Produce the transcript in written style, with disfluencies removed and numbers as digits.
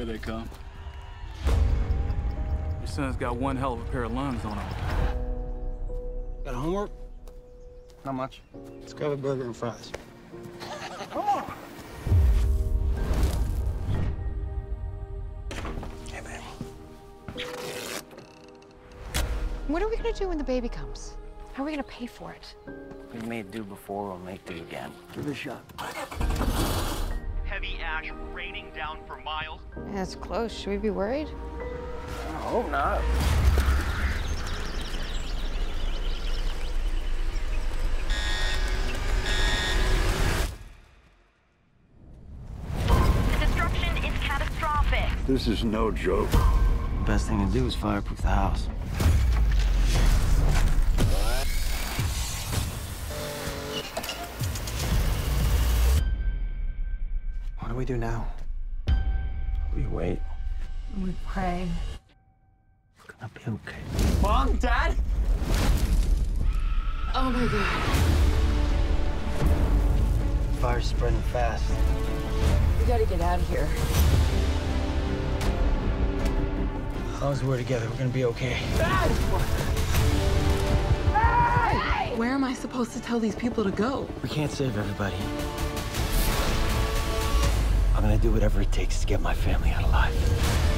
Here they come. Your son's got one hell of a pair of lungs on him. Got homework? Not much. Let's grab a burger and fries. Come on! Hey, baby. What are we gonna do when the baby comes? How are we gonna pay for it? We made do before, we'll make do again. Give it a shot. Heavy ash raining down for miles. Yeah, that's close. Should we be worried? I hope not. The destruction is catastrophic. This is no joke. The best thing to do is fireproof the house. What do we do now? We wait. We pray. We're gonna be okay. Mom, Dad? Oh my God. Fire's spreading fast. We gotta get out of here. As long as we're together, we're gonna be okay. Dad! Hey! Where am I supposed to tell these people to go? We can't save everybody. I'm gonna do whatever it takes to get my family out alive.